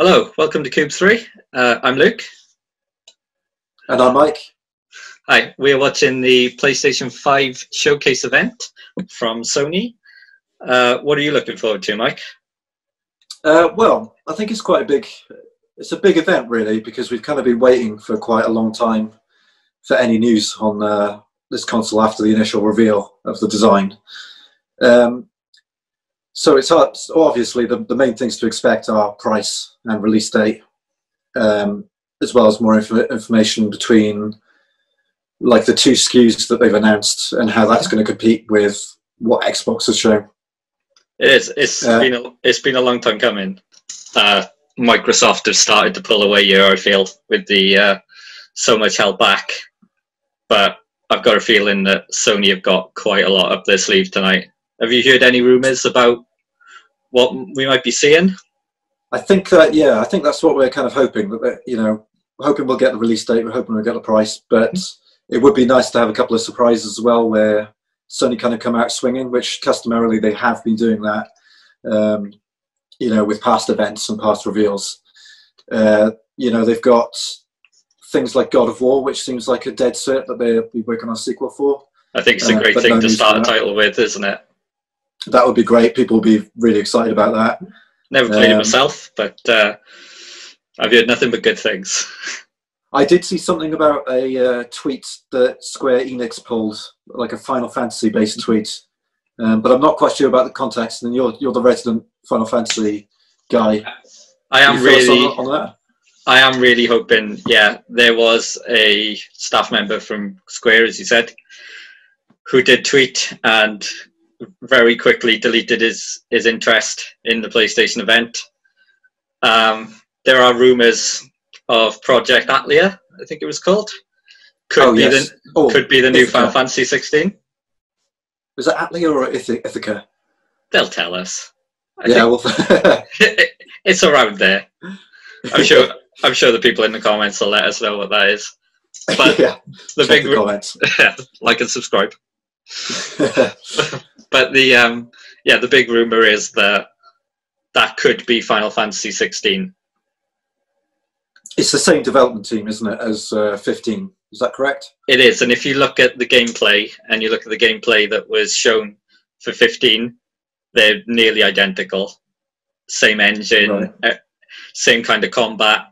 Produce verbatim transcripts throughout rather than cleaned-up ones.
Hello, welcome to Cubed three. Uh, I'm Luke. And I'm Mike. Hi, we're watching the PlayStation five showcase event from Sony. Uh, what are you looking forward to, Mike? Uh, well, I think it's quite a big, it's a big event really, because we've kind of been waiting for quite a long time for any news on uh, this console after the initial reveal of the design. Um, So it's hard. Obviously, the, the main things to expect are price and release date, um, as well as more inf information between like the two S K Us that they've announced and how that's going to compete with what Xbox has shown. It is. It's uh, been a, it's been a long time coming. Uh, Microsoft have started to pull away here, I feel, with the uh, so much held back. But I've got a feeling that Sony have got quite a lot up their sleeve tonight. Have you heard any rumours about what we might be seeing? I think that, yeah, I think that's what we're kind of hoping. That you know, we're hoping we'll get the release date, we're hoping we'll get the price, but it would be nice to have a couple of surprises as well where Sony kind of come out swinging, which customarily they have been doing that, um, you know, with past events and past reveals. Uh, you know, they've got things like God of War, which seems like a dead cert that they'll be working on a sequel for. I think it's a great uh, thing no to start a title with, isn't it? That would be great. People will be really excited about that. Never played um, it myself, but uh, I've heard nothing but good things. I did see something about a uh, tweet that Square Enix pulled, like a Final Fantasy based tweet, um, but I'm not quite sure about the context. And you're you're the resident Final Fantasy guy. I am really on, on that? I am really hoping. Yeah, there was a staff member from Square, as you said, who did tweet and very quickly deleted his his interest in the PlayStation event. Um, there are rumours of Project Atlea, I think it was called. Could oh, be yes. the oh, could be the Ithaca. New Final Fantasy sixteen. Was it Atlea or Ithaca? They'll tell us. I yeah, well, it, it's around there. I'm sure. I'm sure the people in the comments will let us know what that is. But yeah, the big the comments. Like and subscribe. But the um, yeah, the big rumor is that that could be Final Fantasy sixteen. It's the same development team, isn't it, as uh, fifteen? Is that correct? It is, and if you look at the gameplay and you look at the gameplay that was shown for fifteen, they're nearly identical. Same engine, right. uh, same kind of combat.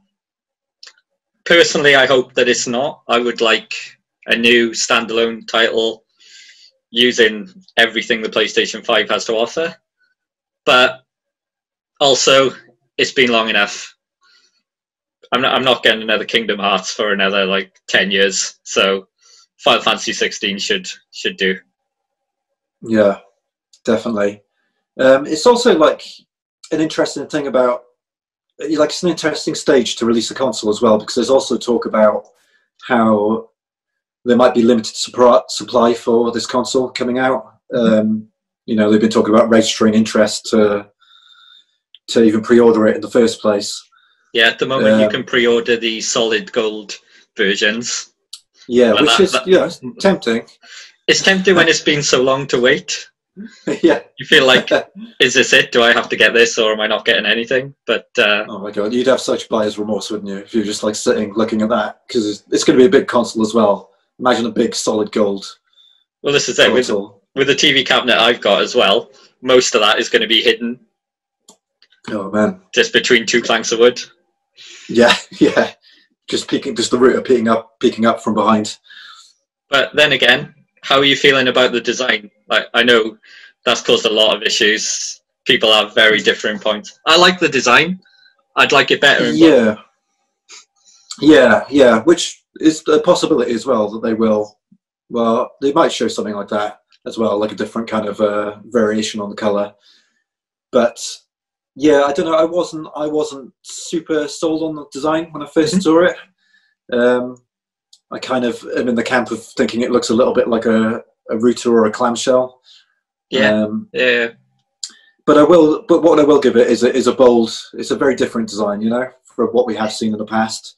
Personally, I hope that it's not. I would like a new standalone title using everything the PlayStation five has to offer, but also it's been long enough. I'm not, I'm not getting another Kingdom Hearts for another like ten years, so Final Fantasy sixteen should should do. Yeah, definitely. Um, it's also like an interesting thing about, like it's an interesting stage to release a console as well, because there's also talk about how there might be limited supply for this console coming out. Um, you know, they've been talking about registering interest to, to even pre-order it in the first place. Yeah, at the moment um, you can pre-order the solid gold versions. Yeah, but which that, is that, yeah, it's tempting. It's tempting when it's been so long to wait. Yeah. You feel like, is this it? Do I have to get this, or am I not getting anything? But uh, oh my god, you'd have such buyer's remorse, wouldn't you, if you're just like sitting looking at that? Because it's, it's going to be a big console as well. Imagine a big solid gold. Well, this is it. With, with the T V cabinet I've got as well, most of that is going to be hidden. Oh, man. Just between two planks of wood. Yeah, yeah. Just peeking, just the router peeking up, peeking up from behind. But then again, how are you feeling about the design? Like, I know that's caused a lot of issues. People have very different points. I like the design. I'd like it better. Yeah. Yeah, yeah. Which is a possibility as well, that they will, well, they might show something like that as well, like a different kind of uh, variation on the colour. But yeah, I don't know. I wasn't, I wasn't super sold on the design when I first saw it. Um, I kind of am in the camp of thinking it looks a little bit like a, a router or a clamshell. Yeah. Um, yeah. But I will. But what I will give it is a, is a bold. It's a very different design, you know, from what we have seen in the past.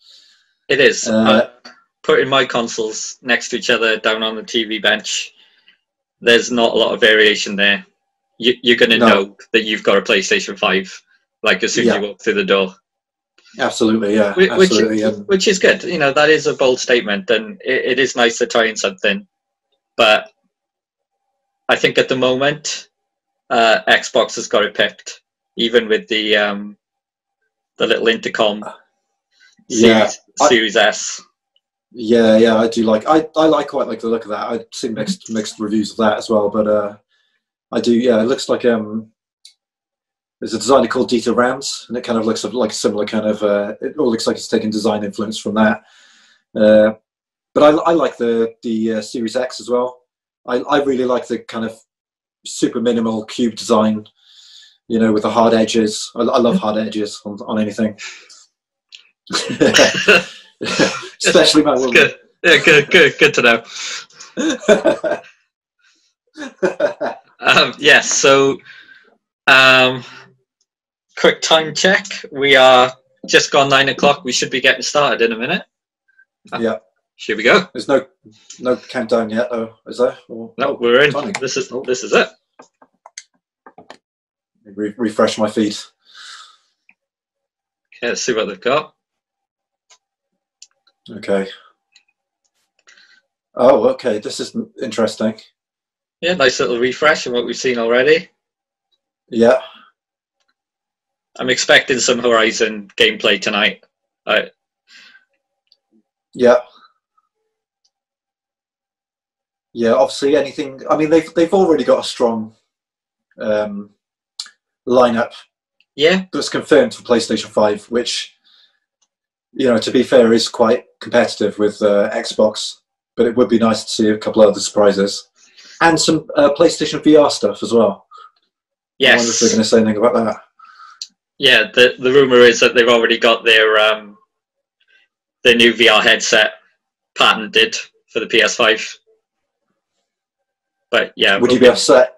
It is. Uh, putting my consoles next to each other down on the T V bench, there's not a lot of variation there. You, you're going to no. know that you've got a PlayStation five, like as soon as yeah. you walk through the door. Absolutely, yeah. Which, absolutely, which, yeah. which is good. You know, that is a bold statement, and it, it is nice to try in something. But I think at the moment, uh, Xbox has got it picked, even with the um, the little intercom yeah. series, I, series S. Yeah, yeah, I do like. I I like quite like the look of that. I've seen mixed mixed reviews of that as well, but uh, I do. Yeah, it looks like um. There's a designer called Dieter Rams, and it kind of looks like a similar kind of. Uh, it all looks like it's taken design influence from that. Uh, but I, I like the the uh, Series X as well. I, I really like the kind of super minimal cube design, you know, with the hard edges. I, I love hard edges on, on anything, especially my woman. Good, yeah, good, good, good to know. um, yes, yeah, so. Um, Quick time check. We are just gone nine o'clock. We should be getting started in a minute. Yeah. Here we go. There's no no countdown yet, though, is there? Or, no, oh, we're in. Timing. This is oh. this is it. Re refresh my feed. Okay, let's see what they've got. Okay. Oh, okay. This is interesting. Yeah, nice little refresh on what we've seen already. Yeah. I'm expecting some Horizon gameplay tonight. I... Yeah. Yeah, obviously anything... I mean, they've, they've already got a strong um, lineup. Yeah. That's confirmed for PlayStation five, which, you know, to be fair, is quite competitive with uh, Xbox. But it would be nice to see a couple of other surprises. And some uh, PlayStation V R stuff as well. Yes. I wonder if they're going to say anything about that. Yeah, the the rumor is that they've already got their um, their new V R headset patented for the P S five. But yeah, would you be upset?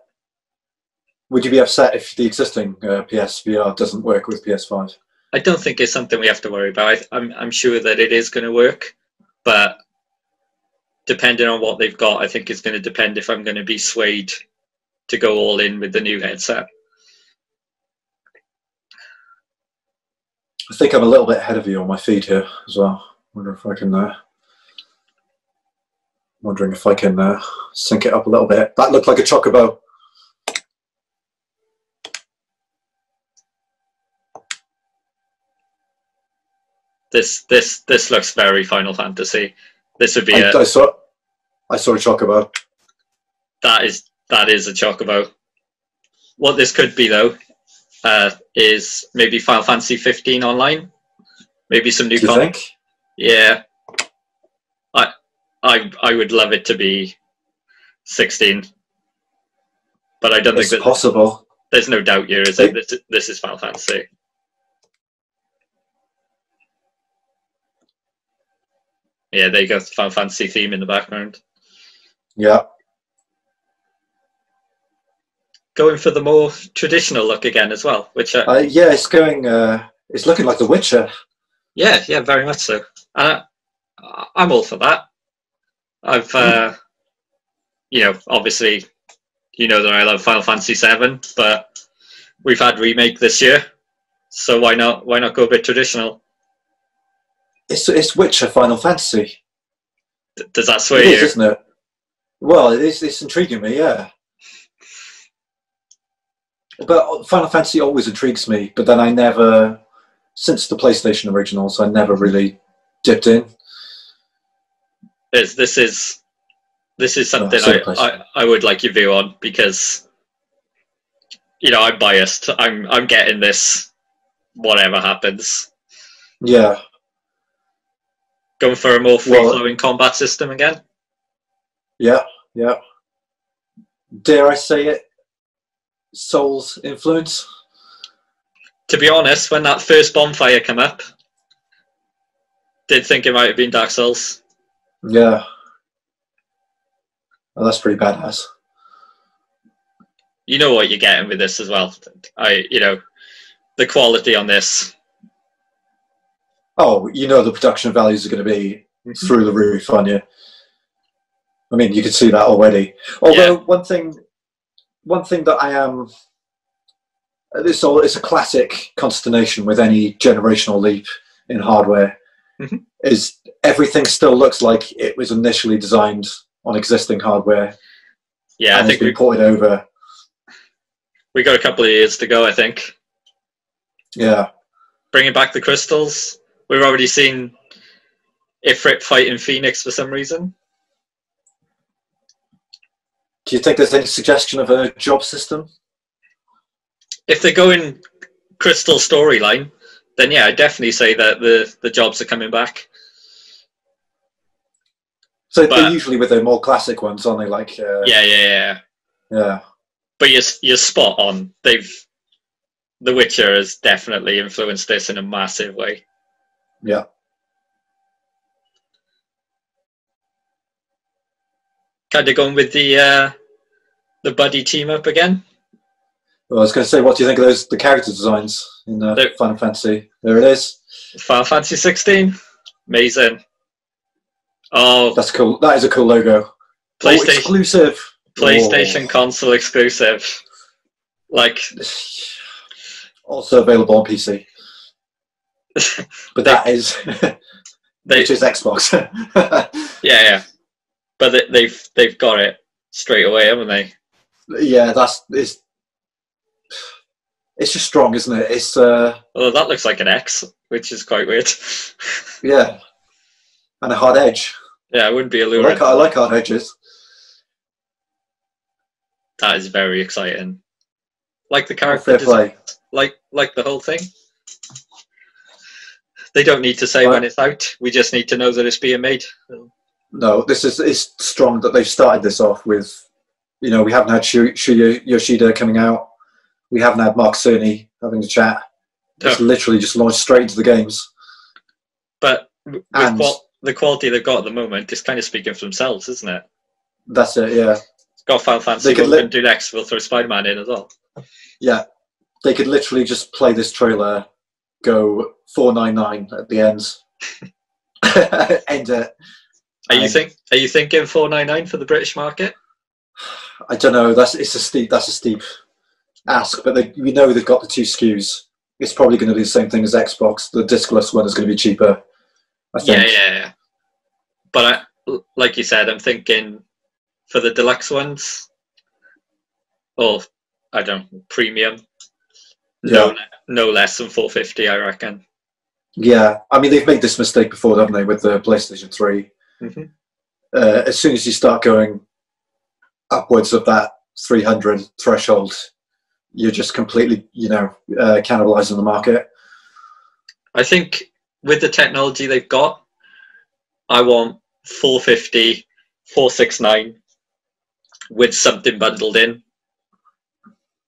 Would you be upset if the existing uh, P S V R doesn't work with P S five? I don't think it's something we have to worry about. I, I'm I'm sure that it is going to work, but depending on what they've got, I think it's going to depend if I'm going to be swayed to go all in with the new headset. I think I'm a little bit ahead of you on my feed here as well. Wonder if I can, uh, wondering if I can uh, sync it up a little bit. That looked like a Chocobo. This this this looks very Final Fantasy. This would be. I, a, I saw. I saw a Chocobo. That is. That is a Chocobo. What this could be, though, uh, is maybe Final Fantasy fifteen online. Maybe some new content. Yeah. I, I, I would love it to be sixteen. But I don't it's think that's possible. There's no doubt here, is it? This, this is Final Fantasy. Yeah, there you go. The Final Fantasy theme in the background. Yeah. Going for the more traditional look again as well, which uh, uh, yeah, it's going. Uh, it's looking like The Witcher. Yeah, yeah, very much so. Uh, I'm all for that. I've, uh, you know, obviously, you know that I love Final Fantasy seven, but we've had remake this year, so why not? Why not go a bit traditional? It's it's Witcher Final Fantasy. D does that sway it you? Is, isn't it? Well, it is, it's intriguing me, yeah. But Final Fantasy always intrigues me, but then I never, since the PlayStation originals, I never really dipped in. It's, this is this is something oh, I, I, I would like your view on, because, you know, I'm biased. I'm, I'm getting this whatever happens. Yeah. Going for a more free-flowing well, combat system again? Yeah, yeah. Dare I say it? Souls influence. To be honest, when that first bonfire came up, did think it might have been Dark Souls. Yeah. Well, that's pretty badass. You know what you're getting with this as well. I, you know, the quality on this. Oh, you know the production values are going to be through the roof, aren't you? I mean, you could see that already. Although, yeah. one thing... One thing that I am, it's, all, it's a classic consternation with any generational leap, in hardware, mm-hmm. is everything still looks like it was initially designed on existing hardware. Yeah, I think we ported over. We got a couple of years to go, I think. Yeah. Bringing back the crystals. We've already seen Ifrit fighting Phoenix for some reason. Do you think there's any suggestion of a job system? If they're going crystal storyline, then yeah, I definitely say that the, the jobs are coming back. So but, they're usually with the more classic ones, aren't they? Like uh, yeah, yeah, yeah, yeah. But you're you're spot on. They've The Witcher has definitely influenced this in a massive way. Yeah. Kind of going with the uh, the buddy team up again. Well, I was going to say, what do you think of those the character designs in uh, the, Final Fantasy? There it is. Final Fantasy sixteen, amazing. Oh, that's cool. That is a cool logo. PlayStation oh, exclusive. PlayStation oh. console exclusive. Like, also available on P C. But that they, is, they, which is Xbox. yeah, yeah. But they, they've they've got it straight away, haven't they? Yeah, that's it's. It's just strong, isn't it? It's. Uh, well, that looks like an X, which is quite weird. Yeah, and a hard edge. Yeah, it wouldn't be alluring. I like, I like hard edges. That is very exciting. Like the character design, like like the whole thing. They don't need to say right. when it's out. We just need to know that it's being made. No, this is it's strong that they've started this off with. You know, we haven't had Shuya Yoshida coming out. We haven't had Mark Cerny having a chat. It's no. literally just launched straight into the games. But with qual the quality they've got at the moment is kind of speaking for themselves, isn't it? That's it. Yeah. It's got Final Fantasy. What we're going to do next? We'll throw Spider-Man in as well. Yeah, they could literally just play this trailer, go four nine nine at the end, end it. Are you think? Are you thinking four nine nine for the British market? I don't know. That's it's a steep. That's a steep ask. But they, we know they've got the two S K Us. It's probably going to be the same thing as Xbox. The discless one is going to be cheaper. I think. Yeah, yeah, yeah. But I, like you said, I'm thinking for the deluxe ones, or I don't premium. Yeah. No, no less than four fifty, I reckon. Yeah, I mean they've made this mistake before, haven't they, with the PlayStation three. Mm-hmm. Uh, as soon as you start going upwards of that three hundred threshold, you're just completely, you know, uh, cannibalizing the market. I think with the technology they've got, I want four fifty, four sixty-nine with something bundled in.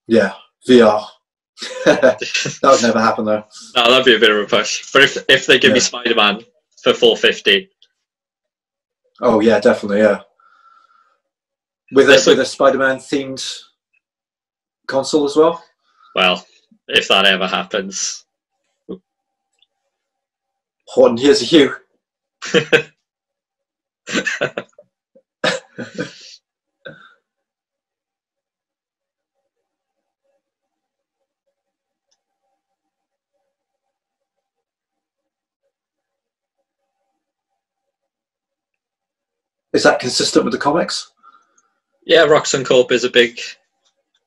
Yeah, V R. That would never happen though. No, that'd be a bit of a push. But if if they give yeah. me Spider-Man for four fifty. Oh yeah, definitely, yeah. With a, with a Spider-Man themed console as well? Well, if that ever happens. Horton, here's a Hugh. Is that consistent with the comics? Yeah, Roxxon Corp is a big,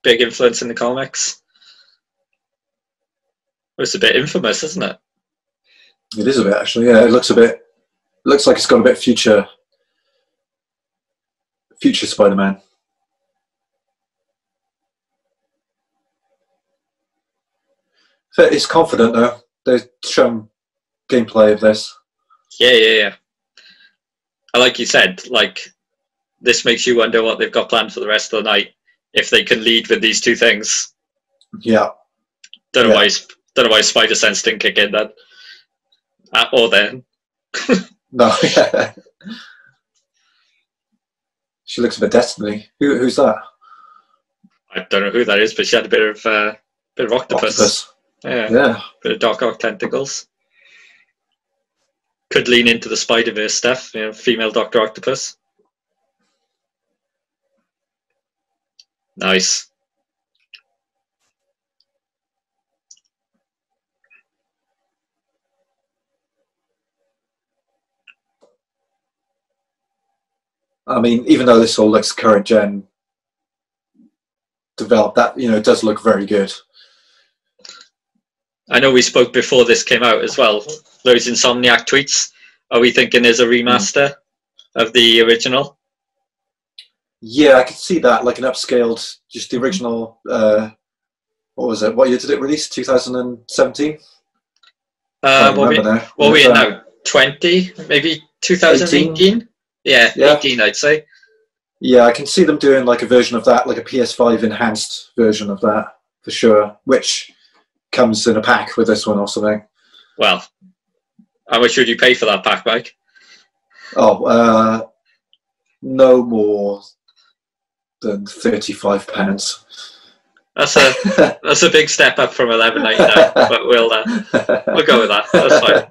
big influence in the comics. It's a bit infamous, isn't it? It is a bit, actually. Yeah, it looks a bit. Looks like it's got a bit future. Future Spider-Man. It's confident though. They've shown gameplay of this. Yeah, yeah, yeah. Like you said, like this makes you wonder what they've got planned for the rest of the night if they can lead with these two things. Yeah. Don't know yeah. why. Don't know why Spider Sense didn't kick in then. Uh, or then. No. Yeah. She looks a bit Destiny. Who? Who's that? I don't know who that is, but she had a bit of uh, bit of octopus. octopus. Yeah. Yeah. Bit of dark arc tentacles. Could lean into the Spider-Verse stuff, you know, female Doctor Octopus. Nice. I mean, even though this all looks current gen developed, that, you know, it does look very good. I know we spoke before this came out as well, those Insomniac tweets. Are we thinking there's a remaster mm. of the original? Yeah, I could see that, like an upscaled, just the original, uh, what was it, what year did it release, two thousand seventeen? Uh, what we, now. What we in now, twenty, maybe two thousand eighteen? eighteen? Yeah, yeah, eighteen I'd say. Yeah, I can see them doing like a version of that, like a P S five enhanced version of that, for sure, which comes in a pack with this one or something. Well, how much would you pay for that pack, Mike? Oh, uh, no more than thirty-five pounds. That's a that's a big step up from eleven ninety-nine, but we'll uh, we'll go with that. That's fine.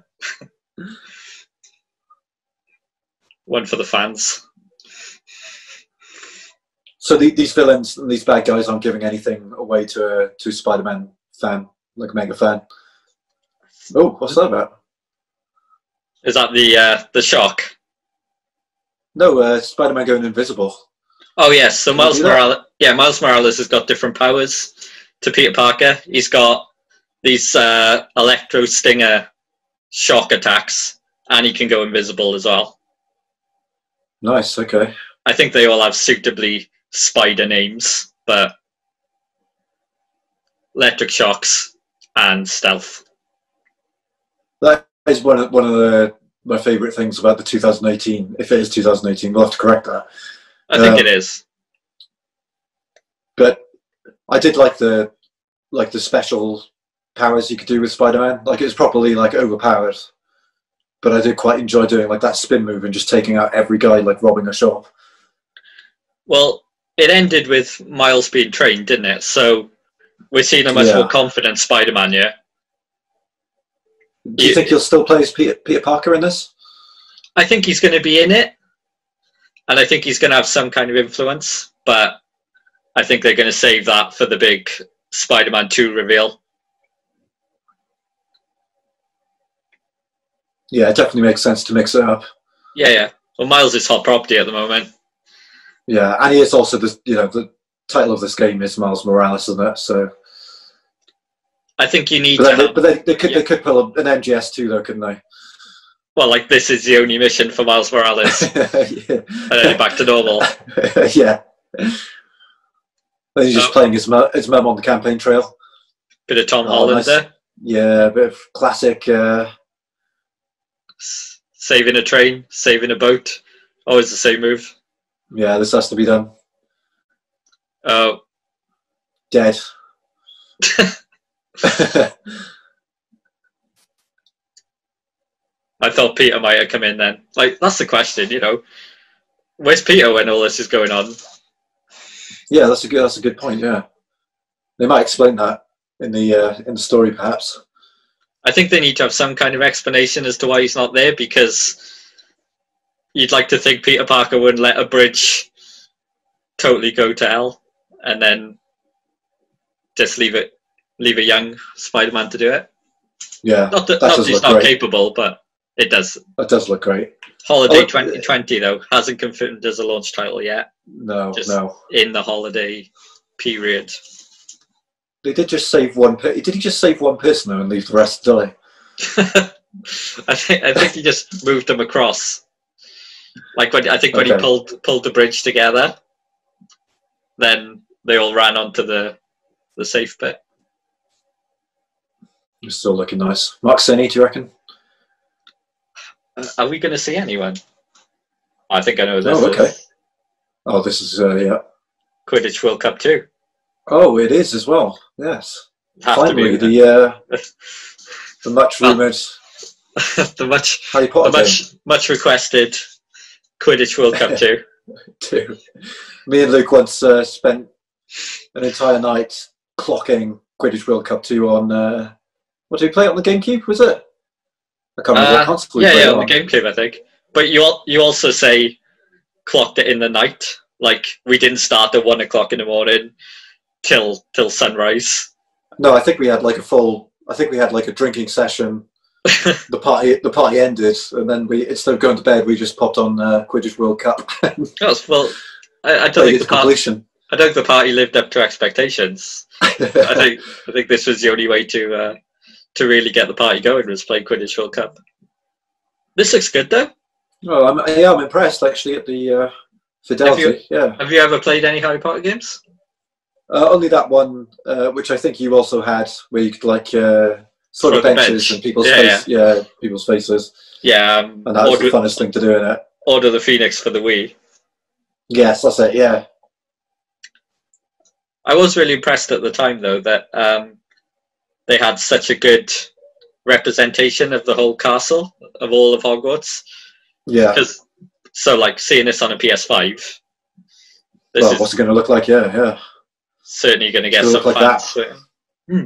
One for the fans. So the, these villains and these bad guys aren't giving anything away to a to a Spider-Man fan, like a mega fan. Oh, what's that about? Is that the uh, the shark? No, uh, Spider-Man going invisible. Oh yes, so Miles Morales. Yeah, Miles Morales has got different powers to Peter Parker. He's got these uh, electro stinger shock attacks, and he can go invisible as well. Nice. Okay. I think they all have suitably spider names, but electric shocks and stealth. That is one of one of the. My favourite things about the two thousand eighteen, if it is two thousand eighteen, we'll have to correct that. I think um, it is. But I did like the like the special powers you could do with Spider-Man. Like, it was properly like overpowered, but I did quite enjoy doing like that spin move and just taking out every guy, like robbing a shop. Well, it ended with Miles being trained, didn't it? So we're seeing a much yeah. more confident Spider-Man, yeah. Do you, you think you'll still play as Peter, Peter Parker in this? I think he's going to be in it. And I think he's going to have some kind of influence. But I think they're going to save that for the big Spider-Man two reveal. Yeah, it definitely makes sense to mix it up. Yeah, yeah. Well, Miles is hot property at the moment. Yeah, and he is also, the, you know, the title of this game is Miles Morales, isn't it? So... I think you need but to... They, have, but they, they, could, yeah. they could pull an M G S two though, couldn't they? Well, like, this is the only mission for Miles Morales. yeah. And then you're back to normal. yeah. And he's just oh. playing his mum, his mum on the campaign trail. Bit of Tom oh, Holland nice. there. Yeah, a bit of classic... Uh... Saving a train, saving a boat. Always the same move. Yeah, this has to be done. Oh. Dead. I thought Peter might have come in then. Like, that's the question, you know. Where's Peter when all this is going on? Yeah, that's a good. That's a good point. Yeah, they might explain that in the uh, in the story, perhaps. I think they need to have some kind of explanation as to why he's not there, because you'd like to think Peter Parker wouldn't let a bridge totally go to hell, and then just leave it. Leave a young Spider-Man to do it. Yeah, not that, that not that he's not great. capable, but it does. That does look great. Holiday oh, twenty twenty though hasn't confirmed as a launch title yet. No, just no. In the holiday period, they did just save one. Per did he just save one person though and leave the rest to die? I think I think he just moved them across. Like when I think when okay. he pulled pulled the bridge together, then they all ran onto the the safe bit. You're still looking nice. Mark Senni, do you reckon? Uh, are we going to see anyone? I think I know this. Oh, okay. Is. Oh, this is, uh, yeah. Quidditch World Cup too. Oh, it is as well. Yes. Have Finally, to be, the, uh, the much rumoured... the much... Harry Potter the much, much requested Quidditch World Cup too. Two. Me and Luke once uh, spent an entire night clocking Quidditch World Cup two on... Uh, What, did we play it on the GameCube, was it? I can't remember uh, what console we yeah, played Yeah, on, on the GameCube, I think. But you al you also say clocked it in the night. Like, we didn't start at one o'clock in the morning till till sunrise. No, I think we had like a full... I think we had like a drinking session the party the party ended, and then we instead of going to bed, we just popped on uh, Quidditch World Cup. That's, well, I, I don't think the completion. Party, I don't think the party lived up to expectations. I think I think this was the only way to uh, to really get the party going, was playing Quidditch World Cup. This looks good though. Oh, I'm, yeah, I'm impressed actually at the uh, fidelity. Have you, yeah. Have you ever played any Harry Potter games? Uh, only that one, uh, which I think you also had, where you could like uh, sort of benches bench. and people's yeah, face, yeah. yeah, people's faces. Yeah, um, and that order, was the funnest thing to do in it. Order the Phoenix for the Wii. Yes, that's it. Yeah, I was really impressed at the time though that um, they had such a good representation of the whole castle, of all of Hogwarts. Yeah. Because so like seeing this on a P S five. This well, is what's it going to look like? Yeah, yeah. Certainly going to get some like fans. So. Hmm.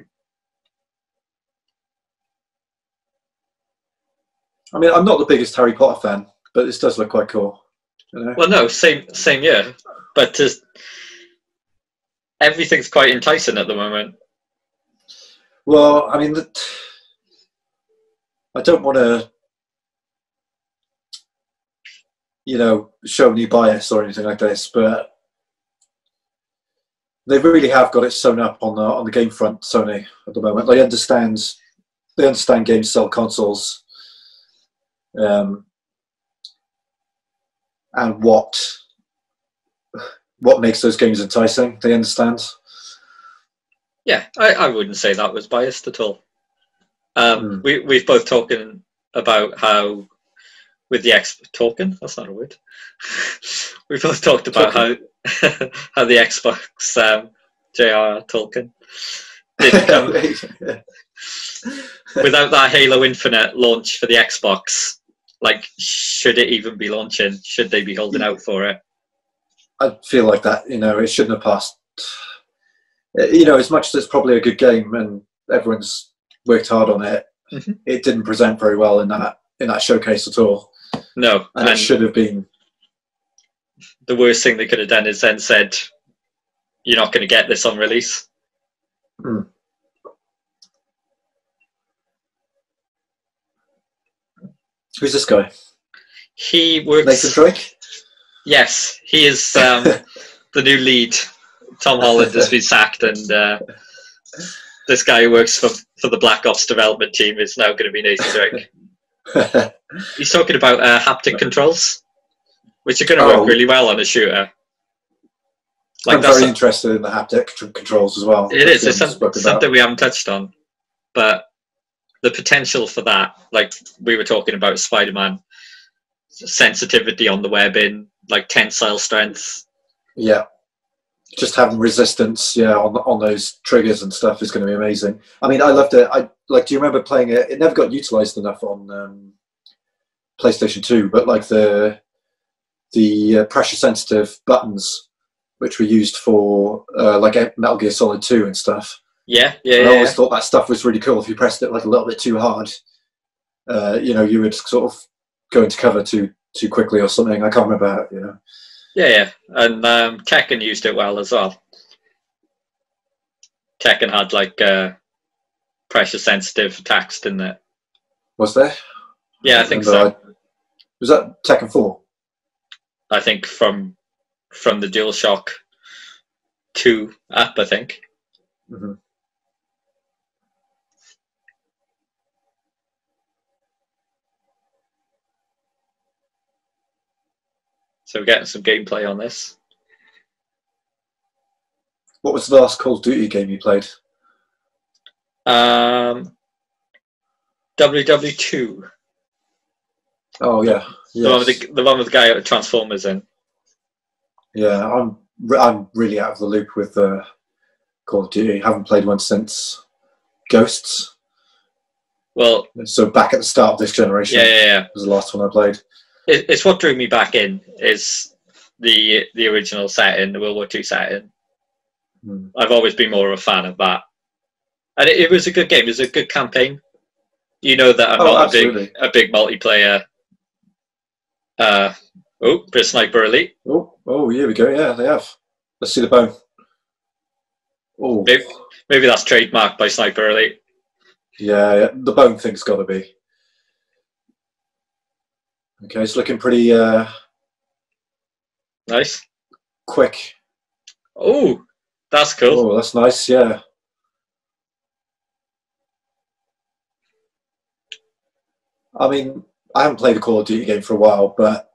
I mean, I'm not the biggest Harry Potter fan, but this does look quite cool. You know? Well, no, same same year, but just, everything's quite enticing at the moment. Well, I mean, I don't want to, you know, show any bias or anything like this, but. They really have got it sewn up on the on the game front, Sony, at the moment. They understand they understand games sell consoles, um, and what what makes those games enticing. They understand. Yeah, I, I wouldn't say that was biased at all. Um, mm. We we've both talking about how with the X talking that's not a word. We both talked about Tolkien. how. how the Xbox um, J R R Tolkien didn't come without that Halo Infinite launch for the Xbox. Like, should it even be launching? Should they be holding out for it? I feel like that, you know, it shouldn't have passed. You know, as much as it's probably a good game and everyone's worked hard on it, mm-hmm. it didn't present very well in that in that showcase at all. No, and, and it should have been. The worst thing they could have done is then said, "You're not going to get this on release." Mm. Who's this guy? He works. Nathan Drake. Yes, he is um, the new lead. Tom Holland has been sacked, and uh, this guy who works for for the Black Ops development team is now going to be Nathan Drake. He's talking about uh, haptic controls. Which are going to work oh. really well on a shooter. Like I'm that's very a, interested in the haptic controls as well. It is. It's some, something about. we haven't touched on. But the potential for that, like we were talking about Spider-Man, sensitivity on the webbing, like tensile strength. Yeah. Just having resistance, yeah, on on those triggers and stuff is going to be amazing. I mean, I loved it. I like. Do you remember playing it? It never got utilised enough on um, PlayStation two, but like the... the uh, pressure-sensitive buttons, which were used for uh, like Metal Gear Solid two and stuff. Yeah, yeah. And I always yeah. thought that stuff was really cool. If you pressed it like a little bit too hard, uh, you know, you would sort of go into cover too too quickly or something. I can't remember how, you know. Yeah, yeah, and um, Tekken used it well as well. Tekken had like uh, pressure-sensitive attacks, didn't it? Was there? Yeah, I, I think so. I, was that Tekken four? I think from from the DualShock two app, I think. Mm-hmm. So we're getting some gameplay on this. What was the last Call of Duty game you played? Um, W W two. Oh yeah. Yes. The one with the, the one with the guy at Transformers in. Yeah, I'm re I'm really out of the loop with uh, Call of Duty. I haven't played one since Ghosts. Well, so back at the start of this generation, yeah, yeah, yeah. was the last one I played. It, it's what drew me back in is the the original setting, the World War two setting. Hmm. I've always been more of a fan of that, and it, it was a good game. It was a good campaign. You know that I'm oh, not absolutely. a big a big multiplayer. Uh, oh, Chris Sniper Elite. Oh, oh, here we go. Yeah, they have. Let's see the bone. Oh, maybe, maybe that's trademarked by Sniper Elite. Yeah, yeah. The bone thing's got to be. Okay, it's looking pretty uh, nice. Quick. Oh, that's cool. Oh, that's nice. Yeah. I mean, I haven't played a Call of Duty game for a while, but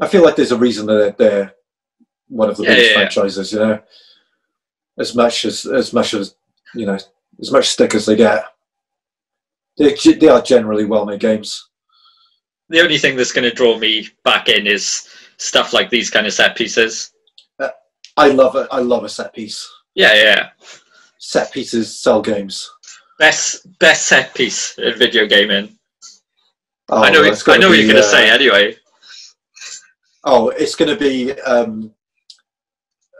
I feel like there's a reason that they're one of the yeah, biggest yeah, franchises. Yeah. You know, as much as as much as you know, as much stick as they get. They, they are generally well-made games. The only thing that's going to draw me back in is stuff like these kind of set pieces. Uh, I love it. I love a set piece. Yeah, yeah. Set pieces sell games. Best, best set piece in video gaming. Oh, I know. It, I know be, what you're going to uh, say anyway. Oh, it's going to be. Um,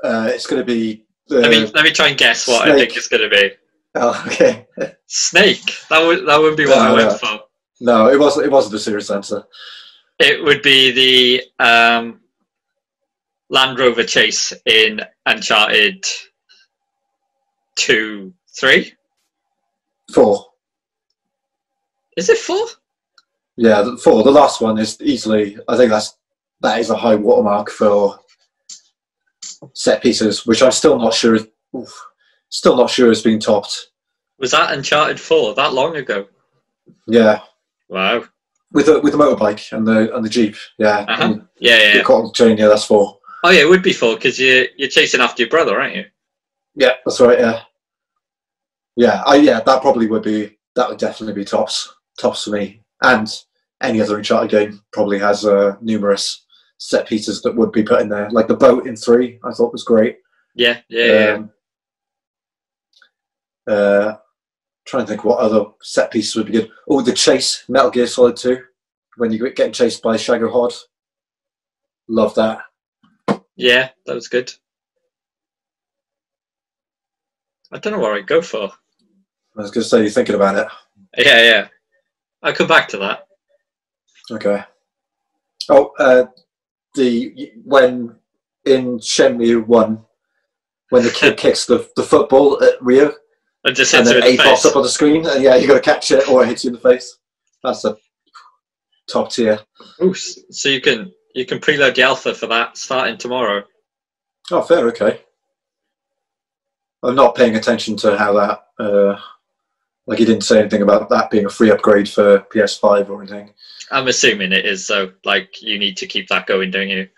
uh, it's going to be. Uh, let me let me try and guess what Snake. I think it's going to be. Oh, okay. Snake. That would that would be what no, I went no. for. No, it wasn't. It wasn't a serious answer. It would be the um, Land Rover chase in Uncharted two, three, four. Is it four? Yeah, the, four. The last one is easily. I think that's that is a high watermark for set pieces, which I'm still not sure. Oof. Still not sure it's been topped. Was that Uncharted four that long ago? Yeah. Wow. With the with the motorbike and the and the jeep, yeah. Uh-huh. And yeah, yeah. The cotton chain, yeah, that's four. Oh yeah, it would be four because you you're chasing after your brother, aren't you? Yeah, that's right. Yeah. Yeah, I yeah that probably would be that would definitely be tops tops for me. And any other Uncharted game probably has uh, numerous set pieces that would be put in there, like the boat in three. I thought was great. Yeah, yeah, um, yeah. Uh, trying to think what other set pieces would be good. Oh, the chase, Metal Gear Solid two, when you get chased by Shaggy Hod. Love that. Yeah, that was good. I don't know what I'd go for. I was going to say, you're thinking about it. Yeah, yeah. I'll come back to that. Okay. Oh, uh, the when in Shenmue one, when the kid kicks the, the football at Rio, and just hits and then in the A pops up on the screen, and yeah, you got to catch it or it hits you in the face. That's a top tier. Ooh, so you can you can preload the alpha for that starting tomorrow. Oh, fair, okay. I'm not paying attention to how that. Uh, like he didn't say anything about that being a free upgrade for P S five or anything. I'm assuming it is, so like you need to keep that going, don't you?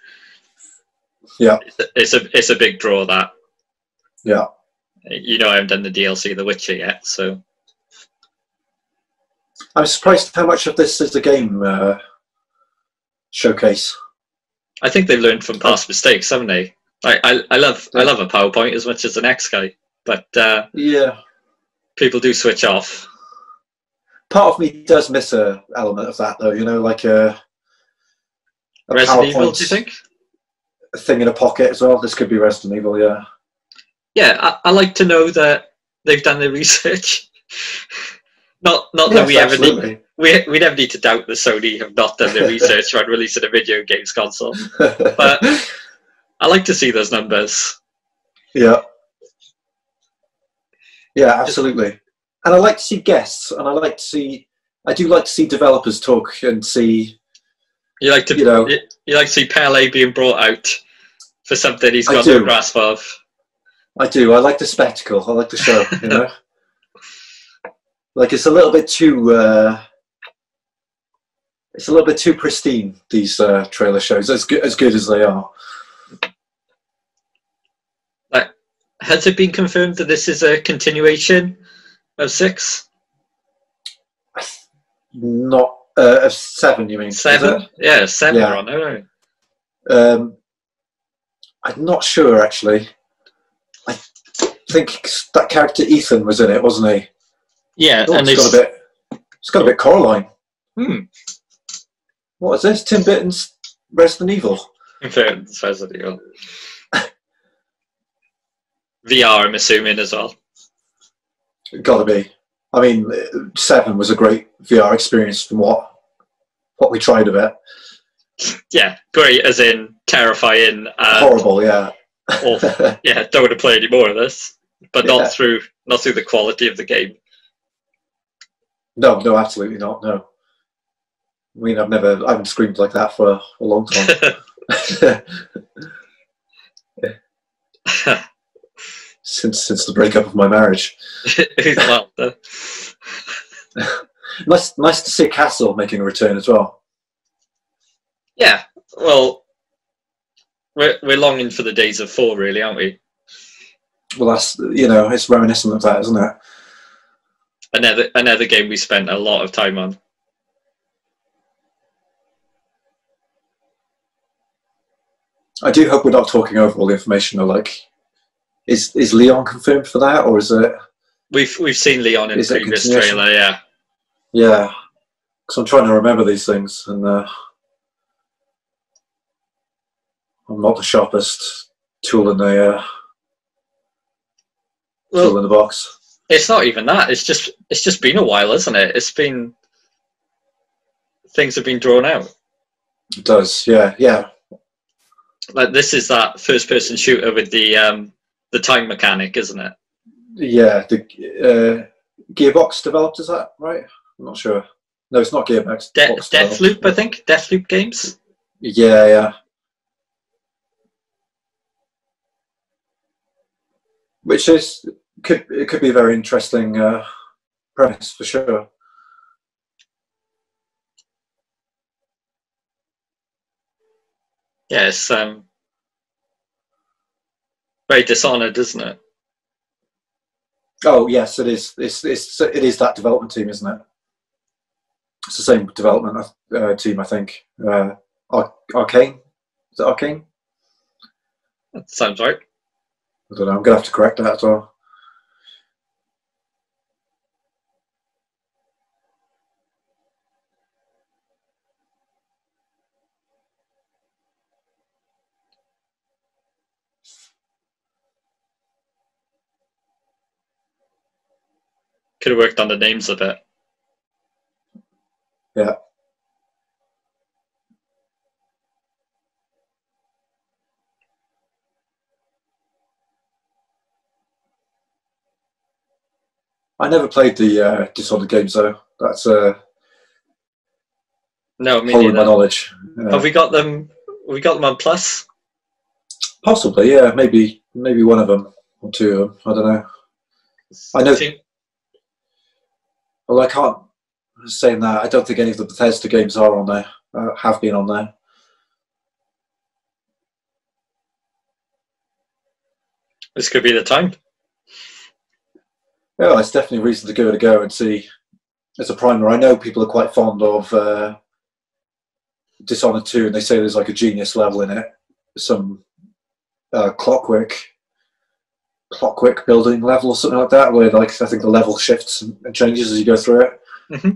Yeah. It's a it's a big draw that. Yeah. You know I haven't done the D L C The Witcher yet, so... I'm surprised how much of this is the game uh, showcase. I think they've learned from past mistakes, haven't they? I, I, I, love, yeah. I love a PowerPoint as much as the next guy, but uh, yeah, people do switch off. Part of me does miss an element of that, though, you know, like a, a Resident Evil, do you think? A thing in a pocket as well. This could be Resident Evil, yeah. Yeah, I, I like to know that they've done their research. not not yes, that we absolutely. ever need we we never need to doubt that Sony have not done their research when releasing a video games console. But I like to see those numbers. Yeah. Yeah, absolutely. And I like to see guests, and I like to see I do like to see developers talk and see You like to you know you, you like to see Pele being brought out for something he's got no grasp of. I do. I like the spectacle. I like the show, you know? Like, it's a little bit too... Uh, it's a little bit too pristine, these uh, trailer shows, as, go as good as they are. Like, has it been confirmed that this is a continuation of six? Not... Uh, of seven, you mean? Seven? Yeah, seven. Yeah. On, I don't know. Um, I'm not sure, actually. I think that character Ethan was in it, wasn't he? Yeah, oh, and it's got a bit. It's got a bit Coraline. Hmm. What is this? Tim Burton's Resident Evil. Burton's Resident Evil. V R, I'm assuming as well. Gotta be. I mean, Seven was a great V R experience from what what we tried of it. Yeah, great as in terrifying. And horrible, yeah. Awful. Yeah, don't want to play any more of this, but not yeah. through not through the quality of the game. No, no, absolutely not. No, I mean, I've never, I haven't screamed like that for a long time. since since the breakup of my marriage. Well, uh... nice, nice to see Castle making a return as well. Yeah, well, we're we're longing for the days of four, really, aren't we? Well, that's, you know, it's reminiscent of that, isn't it? Another another game we spent a lot of time on. I do hope we're not talking over all the information. Or like, is is Leon confirmed for that, or is it? We've we've seen Leon in the previous trailer, yeah. Yeah, because I'm trying to remember these things, and uh, I'm not the sharpest tool in the uh, well, tool in the box. It's not even that. It's just it's just been a while, isn't it? It's been things have been drawn out. It does, yeah, yeah. Like, this is that first-person shooter with the um, the time mechanic, isn't it? Yeah, the uh, Gearbox developed, is that right? I'm not sure. No, it's not Gearbox. De Deathloop, I think. Deathloop Games. Yeah, yeah. Which is could it could be a very interesting uh, premise for sure. Yeah, it's um, very Dishonored, isn't it? Oh yes, it is. It's, it's it is that development team, isn't it? It's the same development uh, team, I think. Uh, Ar Arcane, is it Arcane? That sounds right. I don't know. I'm gonna have to correct that as well. Could have worked on the names a bit. Yeah. I never played the uh, Dishonored games though. That's uh, no, me neither. My knowledge. Yeah. Have we got them? We got them on Plus. Possibly, yeah. Maybe, maybe one of them or two of them. I don't know. I know. Think Well, I can't say that. I don't think any of the Bethesda games are on there, uh, have been on there. This could be the time. Yeah, well, it's definitely a reason to give it a go and see. As a primer, I know people are quite fond of uh, Dishonored two, and they say there's like a genius level in it. Some uh, clockwork. clockwork building level or something like that, where like I think the level shifts and changes as you go through it. Mm-hmm.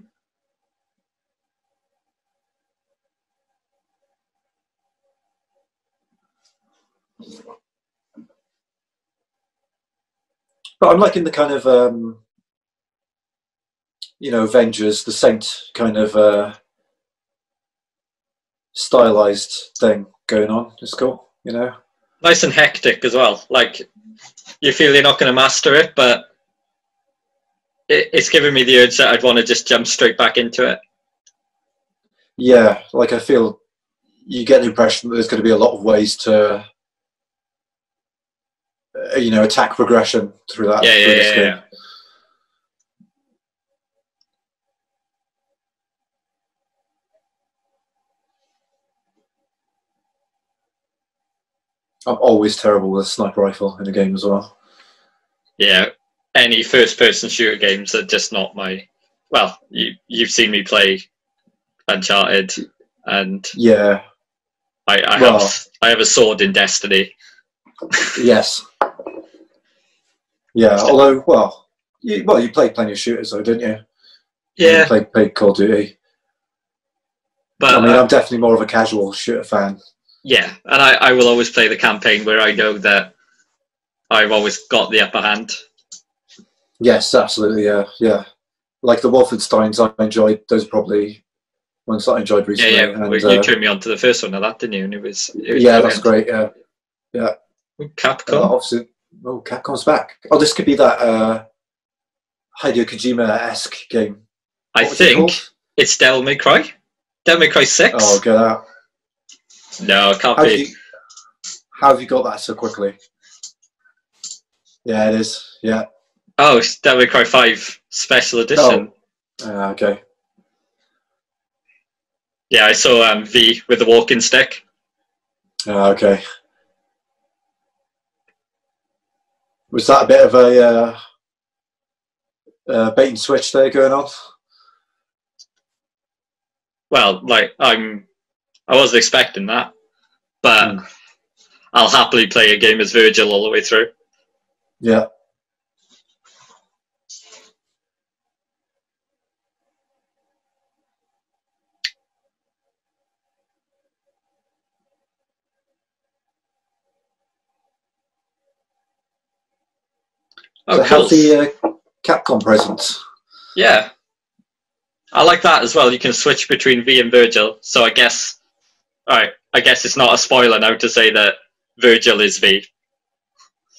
But I'm liking the kind of um, you know, Avengers, the Saint kind of uh, stylized thing going on. It's cool, you know. Nice and hectic as well. Like, you feel you're not going to master it, but it, it's giving me the urge that I'd want to just jump straight back into it. Yeah, like I feel you get the impression that there's going to be a lot of ways to, uh, you know, attack progression through that. Yeah, yeah, yeah, yeah, yeah. I'm always terrible with a sniper rifle in a game as well. Yeah, any first-person shooter games are just not my. Well, you you've seen me play Uncharted, and yeah, I, I well, have I have a sword in Destiny. Yes. Yeah, although well, you, well, you played plenty of shooters though, didn't you? Yeah. You played, played Call of Duty. But I mean, uh, I'm definitely more of a casual shooter fan. Yeah, and I, I will always play the campaign where I know that I've always got the upper hand. Yes, absolutely, yeah, yeah. Like the Wolfensteins I enjoyed, those are probably ones that I enjoyed recently. Yeah, yeah, and, you uh, turned me on to the first one of that, didn't you? And it was, it was yeah, brilliant. That's great, yeah. Yeah. Capcom. Uh, obviously, oh, Capcom's back. Oh, this could be that uh, Hideo Kojima-esque game. What I think it's Devil May Cry. Devil May Cry six. Oh, get out. No, it can't how be. You, how have you got that so quickly? Yeah, it is. Yeah. Oh, it's Devil May Cry five Special Edition. Oh, uh, okay. Yeah, I saw um, V with the walking stick. Uh, okay. Was that a bit of a uh, uh, bait and switch there going on? Well, like I'm, I wasn't expecting that, but mm. I'll happily play a game as Virgil all the way through. Yeah. Oh, it's a healthy uh, Capcom presence. Yeah. I like that as well. You can switch between V and Virgil. So I guess, all right, I guess it's not a spoiler now to say that Virgil is V.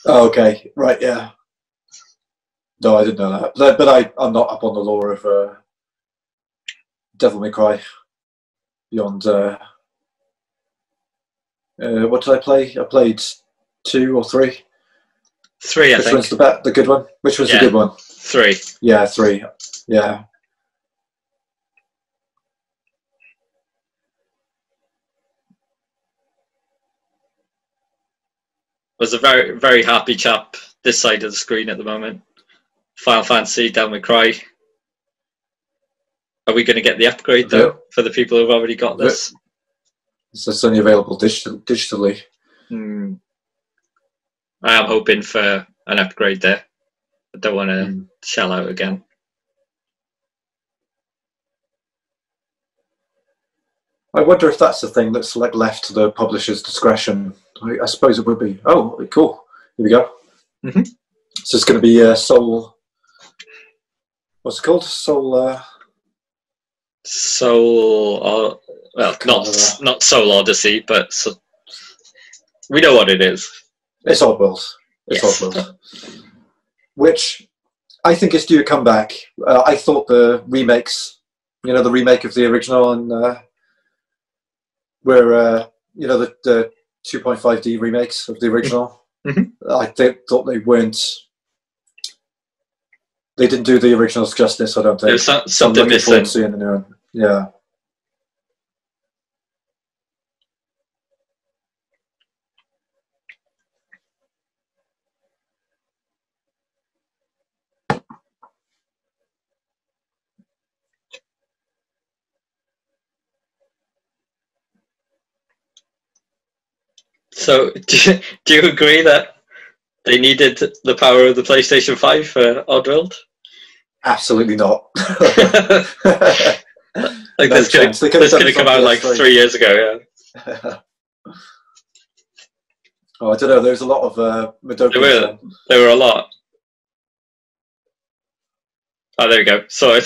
Oh, okay. Right, yeah. No, I didn't know that. But, but I, I'm not up on the lore of uh, Devil May Cry beyond... Uh, uh, what did I play? I played two or three. Three, I Which think. Which one's the, the good one? Which was yeah. the good one? Three. Yeah, three. Yeah. Was a very, very happy chap this side of the screen at the moment. Final Fantasy, Devil May Cry. Are we going to get the upgrade, though, yeah. for the people who've already got this? It's only available digital, digitally. Hmm. I am hoping for an upgrade there. I don't want to mm. shell out again. I wonder if that's the thing that's like left to the publisher's discretion. I, I suppose it would be. Oh, cool. Here we go. Mm-hmm. So it's going to be uh, Soul... What's it called? Soul... Uh... Soul... Uh, well, not, not Soul Odyssey, but... So... We know what it is. It's Outer Worlds. It's yes. Outer Worlds. Which I think is due a comeback. Uh, I thought the remakes, you know, the remake of the original and uh, where, uh, you know, the, the two point five D remakes of the original, mm-hmm. I th thought they weren't, they didn't do the originals justice, I don't think. There's some, something missing. Seeing the new one. Yeah. So, do you, do you agree that they needed the power of the PlayStation five for Oddworld? Absolutely not. Like no this could have come out like three. three years ago, yeah. Oh, I don't know. There was a lot of uh, Madoka. There were, there were a lot. Oh, there we go. Sorry.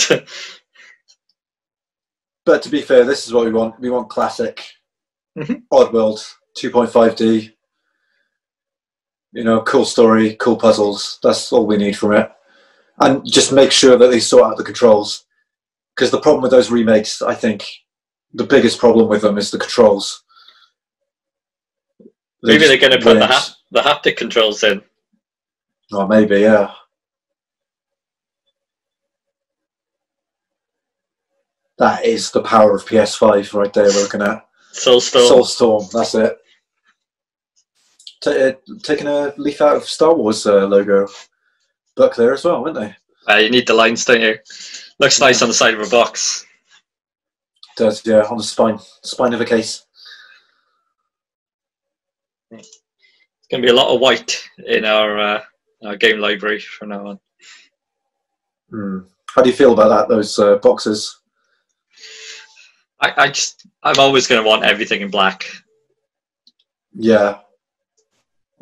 But to be fair, this is what we want. We want classic mm-hmm. Oddworld. two point five D, you know, cool story, cool puzzles. That's all we need from it. And just make sure that they sort out the controls. Because the problem with those remakes, I think, the biggest problem with them is the controls. They maybe they're going to put the, hap the haptic controls in. Oh, maybe, yeah. That is the power of P S five right there we're looking at. Soulstorm. Soulstorm, that's it. T uh, taking a leaf out of Star Wars uh, logo book there as well, weren't they? Uh, you need the lines, don't you? Looks nice on the side of a box. Does, yeah, on the spine, spine of a case. It's going to be a lot of white in our, uh, our game library from now on. Hmm. How do you feel about that? Those uh, boxes? I, I just, I'm always going to want everything in black. Yeah.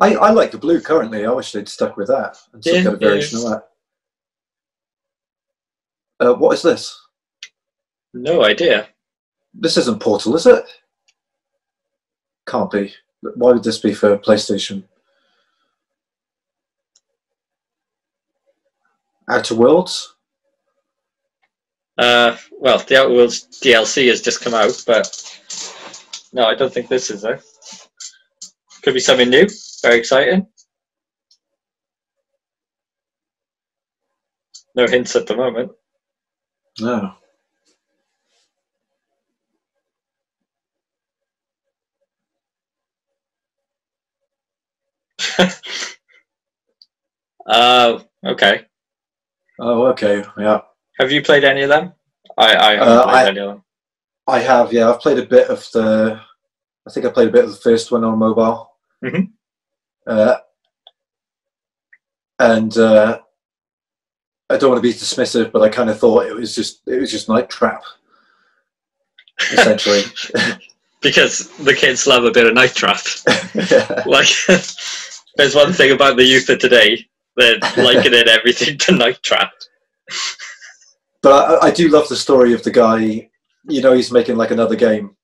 I, I like the blue currently. I wish they'd stuck with that. And some yeah, kind of variation yeah. of that. Uh, what is this? No idea. This isn't Portal, is it? Can't be. Why would this be for PlayStation? Outer Worlds? Uh, well, the Outer Worlds D L C has just come out, but no, I don't think this is though. Could be something new, very exciting. No hints at the moment. No. uh, okay. Oh, okay. Yeah. Have you played any of them? I, I haven't uh, played I, any of them. I have, yeah. I've played a bit of the... I think I played a bit of the first one on mobile. Mm-hmm. Uh, and uh, I don't want to be dismissive, but I kind of thought it was just it was just Night Trap, essentially. Because the kids love a bit of Night Trap. Yeah. Like, there's one thing about the youth of today, they're likening everything to Night Trap. But I, I do love the story of the guy. You know, he's making like another game.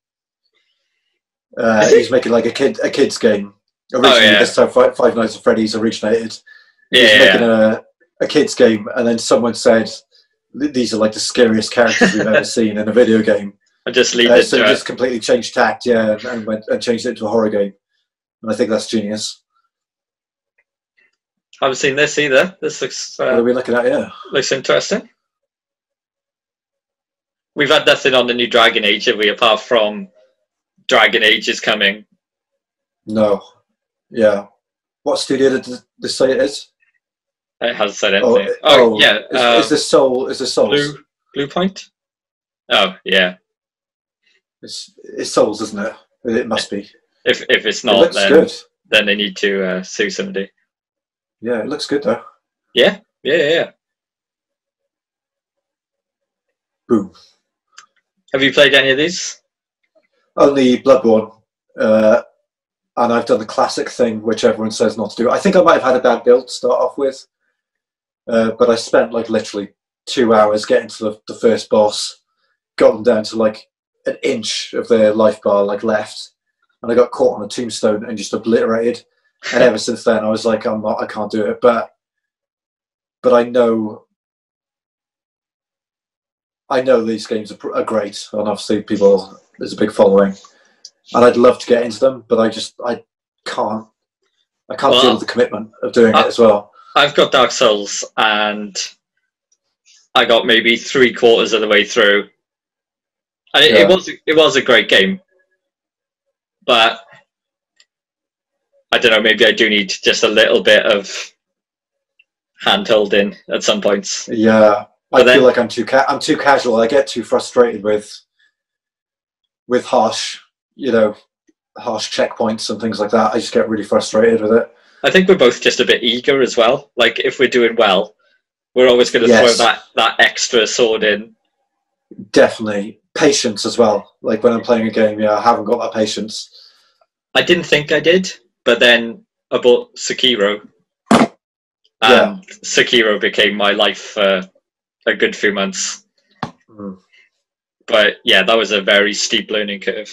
Uh, he's making like a kid a kids game. Originally, oh, yeah. This time Five, Five Nights at Freddy's originated. Yeah, he's making a a kids game, and then someone said, "These are like the scariest characters we've ever seen in a video game." I just leave uh, it. So just it. Completely changed tact, yeah, and went and changed it to a horror game. And I think that's genius. I haven't seen this either. This looks. Uh, what are we looking at? Yeah, looks interesting. We've had nothing on the new Dragon Age, have we? Apart from Dragon Age is coming. No. Yeah. What studio did this say it is? It hasn't said anything. Oh, oh yeah. Is, uh, is this Soul? Is this Souls? Blue, Blue Point? Oh, yeah. It's, it's Souls, isn't it? It must be. If, if it's not, it looks then, good. Then they need to uh, sue somebody. Yeah, it looks good, though. Yeah? Yeah, yeah, yeah. Boom. Have you played any of these? Only Bloodborne, uh, and I've done the classic thing, which everyone says not to do. I think I might have had a bad build to start off with, uh, but I spent like literally two hours getting to the, the first boss, got them down to like an inch of their life bar like left, and I got caught on a tombstone and just obliterated. And ever since then, I was like, I'm not, I can't do it. But, but I know. I know these games are, are great, and obviously people, there's a big following, and I'd love to get into them, but I just, I can't, I can't well, deal with the commitment of doing I, it as well. I've got Dark Souls, and I got maybe three quarters of the way through, and it, yeah. it was, it was a great game, but I don't know, maybe I do need just a little bit of hand-holding at some points. Yeah. But I then, feel like I'm too ca I'm too casual. I get too frustrated with with harsh, you know, harsh checkpoints and things like that. I just get really frustrated with it. I think we're both just a bit eager as well. Like if we're doing well, we're always going to yes. throw that that extra sword in. Definitely patience as well. Like when I'm playing a game, yeah, I haven't got that patience. I didn't think I did, but then I bought Sekiro, and yeah. Sekiro became my life. Uh, A good few months, mm. but yeah, that was a very steep learning curve.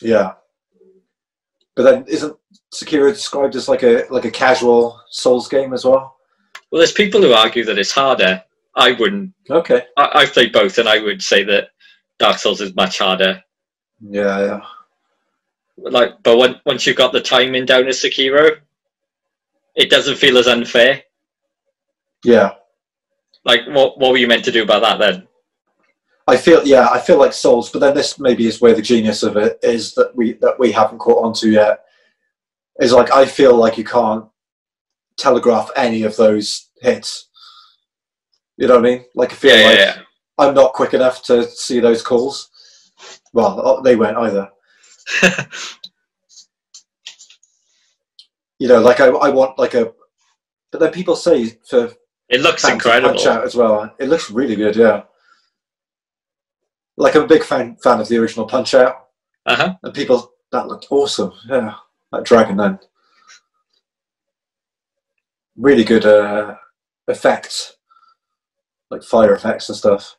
Yeah, but then isn't Sekiro described as like a like a casual Souls game as well? Well, there's people who argue that it's harder. I wouldn't. Okay. I, I've played both, and I would say that Dark Souls is much harder. Yeah, yeah. Like, but when, once you've got the timing down as Sekiro, it doesn't feel as unfair. Yeah. Like, what, what were you meant to do about that then? I feel, yeah, I feel like Souls, but then this maybe is where the genius of it is that we that we haven't caught on to yet. Is like, I feel like you can't telegraph any of those hits. You know what I mean? Like, I feel yeah, like yeah, yeah. I'm not quick enough to see those calls. Well, they weren't either. You know, like, I, I want, like, a... But then people say for... It looks incredible. Punch Out as well. It looks really good, yeah. Like I'm a big fan fan of the original Punch Out. Uh huh. And people that looked awesome. Yeah, that dragon then. Really good uh, effects, like fire effects and stuff.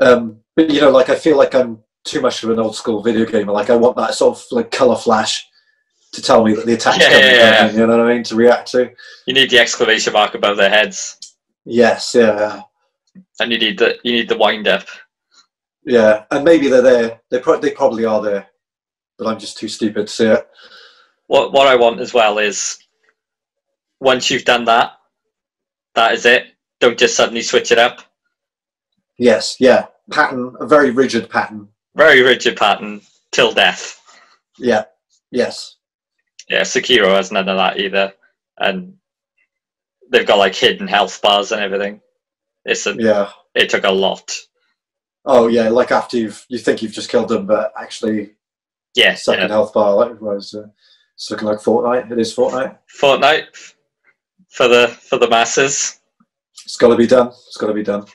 Um, but you know, like I feel like I'm too much of an old school video gamer. Like I want that sort of like color flash. To tell me that the attack's yeah, coming, yeah, yeah. you know what I mean? To react to. You need the exclamation mark above their heads. Yes, yeah. And you need the you need the wind up. Yeah, and maybe they're there. They pro they probably are there, but I'm just too stupid to see it. What what I want as well is, once you've done that, that is it. Don't just suddenly switch it up. Yes, yeah. Pattern, a very rigid pattern. Very rigid pattern till death. Yeah. Yes. Yeah, Sekiro has none of that either, and they've got like hidden health bars and everything. It's a, yeah. It took a lot. Oh yeah, like after you've you think you've just killed them, but actually, yeah, second yeah. health bar. Like, was, uh, it's looking like Fortnite. It is Fortnite. Fortnite for the for the masses. It's got to be done. It's got to be done.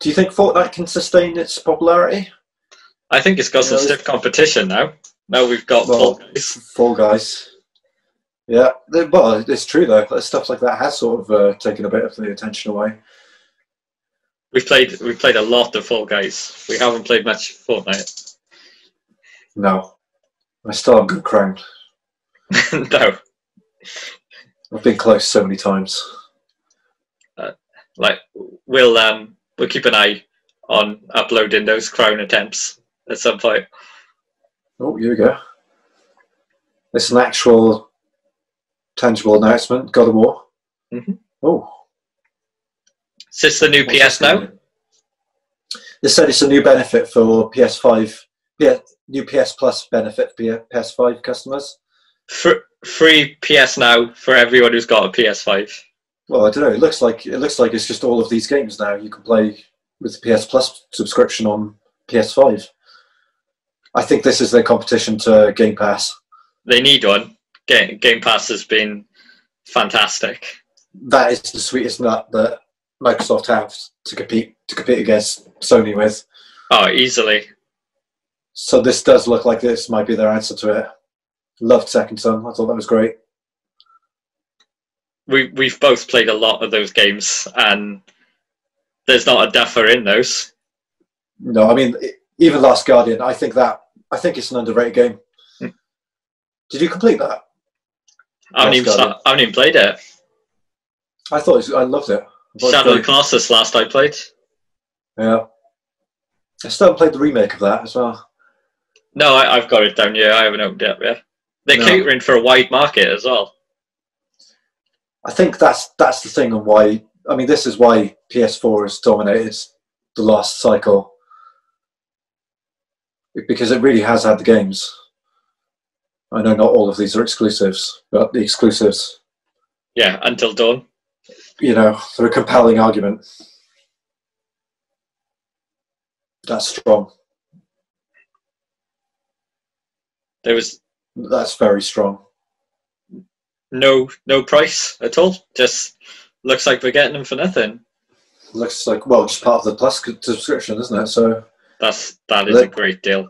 Do you think Fortnite can sustain its popularity? I think it's got some no. stiff competition now. Now we've got well, Fall Guys. Fall Guys. Yeah, well, it's true though. Stuff like that has sort of uh, taken a bit of the attention away. We've played, we've played a lot of Fall Guys. We haven't played much Fortnite. No. I still haven't got crowned. No. I've been close so many times. Uh, like, we'll... Um, We'll keep an eye on uploading those crown attempts at some point. Oh, here we go. It's an actual tangible announcement. God of War. Mm-hmm. Oh. Is this the new What's P S now? They said it's a new benefit for P S five, new P S Plus benefit for P S five customers. For free P S Now for everyone who's got a P S five. Well, I don't know. It looks like it looks like it's just all of these games now. You can play with the P S Plus subscription on P S five. I think this is their competition to Game Pass. They need one. Game Game Pass has been fantastic. That is the sweetest nut that Microsoft have to compete to compete against Sony with. Oh, easily. So this does look like this might be their answer to it. Loved Second Son. I thought that was great. We, we've both played a lot of those games, and there's not a duffer in those. No, I mean, even Last Guardian, I think that, I think it's an underrated game. Hmm. Did you complete that? I haven't, even start, I haven't even played it. I thought, it was, I loved it. I thought Shadow of the Colossus last I played. Yeah. I still haven't played the remake of that as well. No, I, I've got it down here. I haven't opened it up yet. They're no. catering for a wide market as well. I think that's that's the thing, and why I mean this is why P S four has dominated the last cycle, because it really has had the games. I know not all of these are exclusives, but the exclusives. Yeah, Until Dawn. You know, they're a compelling argument. That's strong. There was. That's very strong. No, no price at all. Just looks like we're getting them for nothing. Looks like, well, just part of the Plus subscription, isn't it? So that's that is look, a great deal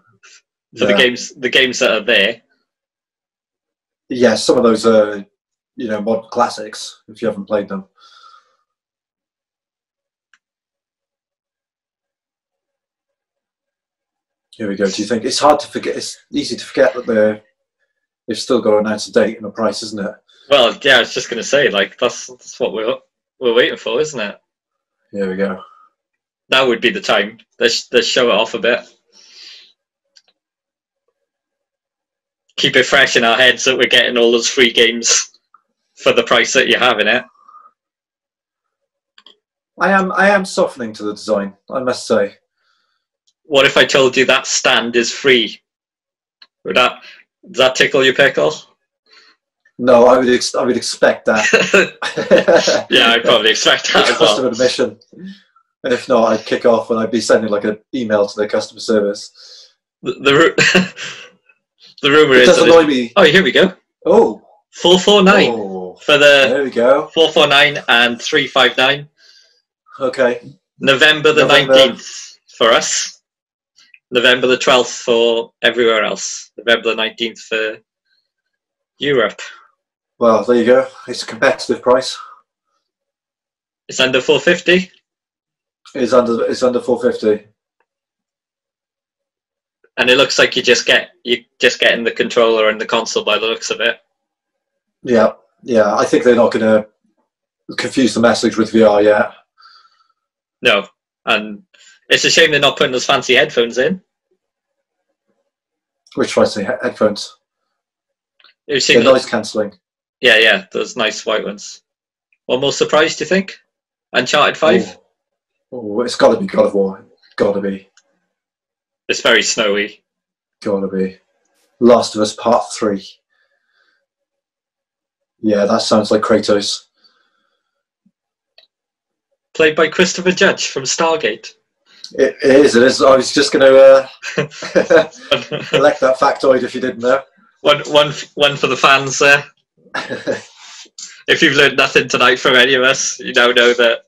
for yeah. the games. The games that are there. Yeah, some of those are, you know, mod classics. If you haven't played them, here we go. Do you think it's hard to forget? It's easy to forget that they're. They've still got to announce a date and a price, isn't it? Well, yeah, I was just going to say, like, that's, that's what we're, we're waiting for, isn't it? Here we go. That would be the time. Let's, let's show it off a bit. Keep it fresh in our heads that we're getting all those free games for the price that you have in it. I am, I am softening to the design, I must say. What if I told you that stand is free? Would that... Does that tickle your pickle? No, I would. Ex I would expect that. Yeah, I'd probably expect that. It's cost of admission, and if not, I'd kick off and I'd be sending like an email to their customer service. The the, the rumor it is. It does annoy me. Oh, here we go. Oh, four four nine oh, for the. There we go. Four four nine and three five nine. Okay. November the nineteenth for us. November the twelfth for everywhere else. November the nineteenth for Europe. Well, there you go. It's a competitive price. It's under four fifty. It's under. It's under four fifty. And it looks like you just get you just getting the controller and the console by the looks of it. Yeah, yeah. I think they're not going to confuse the message with V R yet. No, and it's a shame they're not putting those fancy headphones in. Which fancy headphones? You've seen they're noise cancelling. Yeah, yeah, those nice white ones. One more surprise, do you think? Uncharted five? Oh, it's got to be God of War. Got to be. It's very snowy. Got to be. Last of Us Part three. Yeah, that sounds like Kratos. Played by Christopher Judge from Stargate. It is, it is. I was just going to uh, elect that factoid if you didn't know. One, one, one for the fans there. Uh. If you've learned nothing tonight from any of us, you now know that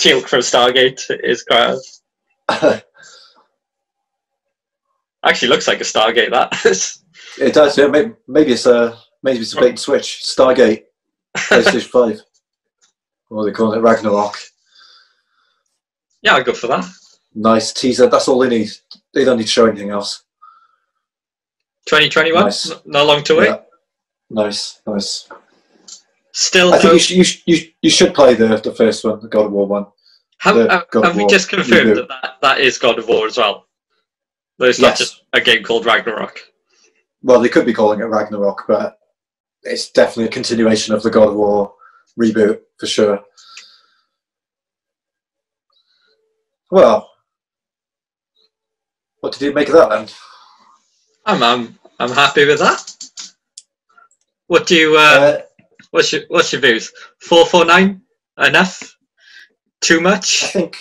Teal'c from Stargate is Kratos. Actually looks like a Stargate, that. It does, yeah. Maybe, maybe it's a... Maybe it's a bait and switch. Stargate, PlayStation five. What are they calling it? Ragnarok. Yeah, I'll go for that. Nice teaser. That's all they need. They don't need to show anything else. twenty twenty-one? Nice. Not long to wait. Yeah. Nice, nice. Still, I think you, sh you, sh you, sh you should play the, the first one, the God of War one. Have, have, have we just confirmed that, that that is God of War as well? There's not yes. just a game called Ragnarok. Well, they could be calling it Ragnarok, but... It's definitely a continuation of the God of War reboot, for sure. Well, what did you make of that, then? I'm, I'm, I'm happy with that. What do you, uh, uh, what's your, what's your views? four four nine? Enough? Too much? I think,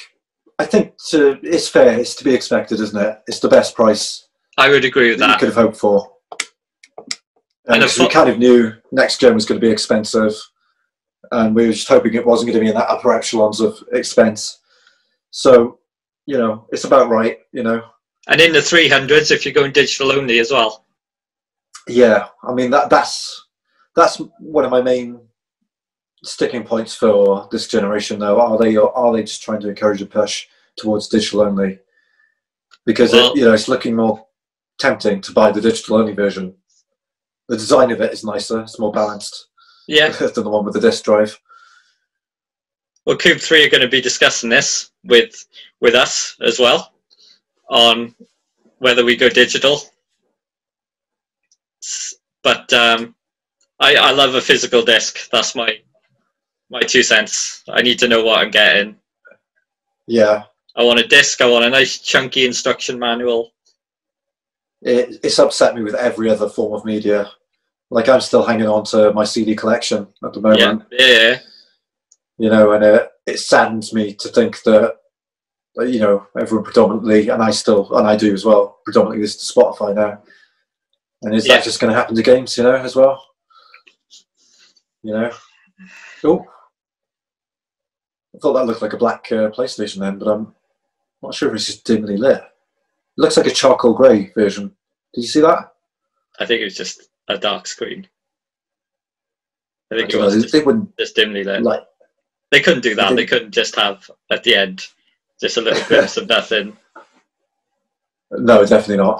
I think to, it's fair. It's to be expected, isn't it? It's the best price. I would agree with that. You could have hoped for. And um, we kind of knew next gen was going to be expensive, and we were just hoping it wasn't going to be in that upper echelons of expense. So, you know, it's about right, you know. And in the three hundreds, if you're going digital only as well. Yeah, I mean that that's that's one of my main sticking points for this generation, though. Are they are they just trying to encourage a push towards digital only? Because well, it, you know, it's looking more tempting to buy the digital only version. The design of it is nicer, it's more balanced yeah. than the one with the disc drive. Well, Cubed three are going to be discussing this with with us as well, on whether we go digital. But um, I, I love a physical disc, that's my, my two cents. I need to know what I'm getting. Yeah. I want a disc, I want a nice chunky instruction manual. It, it's upset me with every other form of media. Like, I'm still hanging on to my C D collection at the moment. Yeah, yeah. You know, and it, it saddens me to think that, you know, everyone predominantly, and I still, and I do as well, predominantly listen to Spotify now. And is yeah. that just going to happen to games, you know, as well? You know? Oh. I thought that looked like a black uh, PlayStation then, but I'm not sure if it's just dimly lit. Looks like a charcoal grey version. Did you see that? I think it was just a dark screen. I think I it was know, just, they wouldn't, just dimly lit. Like, they couldn't do that. They, they couldn't just have, at the end, just a little glimpse of nothing. No, definitely not.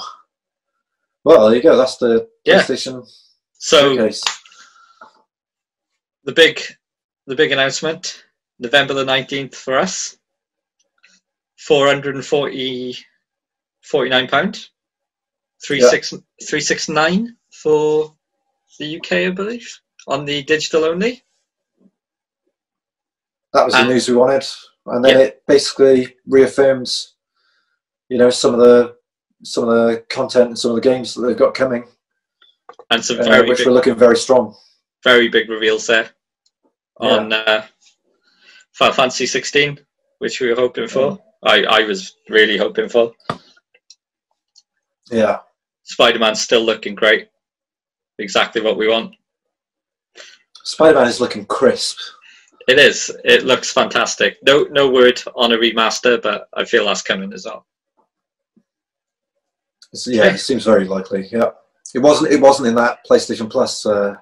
Well, there you go. That's the yeah. PlayStation so, showcase. The big, the big announcement, November the nineteenth for us. four hundred and forty... forty-nine pound, three sixty-nine for the U K, I believe, on the digital only. That was and, the news we wanted, and then yeah. it basically reaffirms, you know, some of the some of the content and some of the games that they've got coming, and some very uh, which big, were looking very strong, very big reveals there yeah. on uh, Final Fantasy sixteen, which we were hoping for. I I was really hoping for. Yeah. Spider-Man's still looking great. Exactly what we want. Spider-Man is looking crisp. It is. It looks fantastic. No no word on a remaster, but I feel that's coming as well. It's, yeah, okay. It seems very likely. Yeah. It wasn't it wasn't in that PlayStation Plus uh,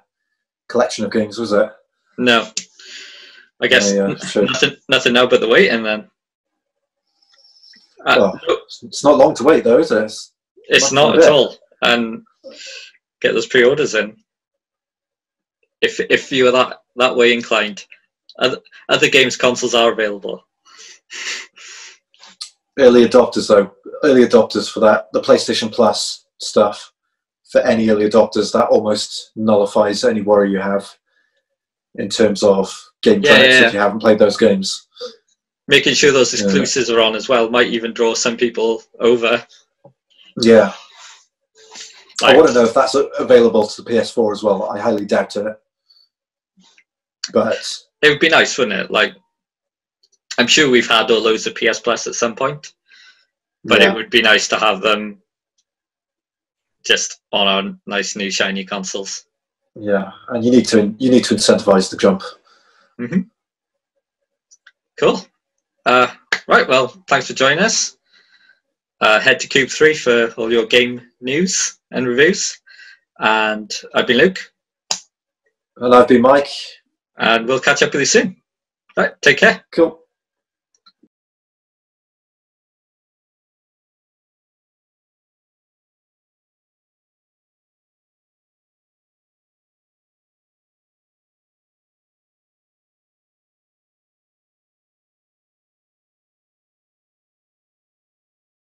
collection of games, was it? No. I guess yeah, yeah, sure. nothing nothing now but the waiting then. Uh, well, no. It's not long to wait though, is it? It's It's not at all, and get those pre-orders in. if if you were that that way inclined. Other, other games consoles are available. Early adopters, though, early adopters for that, the PlayStation Plus stuff, for any early adopters, that almost nullifies any worry you have in terms of game yeah, credits yeah. if you haven't played those games. Making sure those exclusives yeah. are on as well might even draw some people over. Yeah. Like, I want to know if that's available to the P S four as well. I highly doubt it. But it would be nice, wouldn't it? Like, I'm sure we've had all loads of P S Plus at some point, but yeah. it would be nice to have them just on our nice new shiny consoles. Yeah, and you need to you need to incentivize the jump. Mm-hmm. Cool. Uh, right. Well, thanks for joining us. Uh, head to Cubed three for all your game news and reviews. And I've been Luke. And I've been Mike. And we'll catch up with you soon. Right, take care. Cool.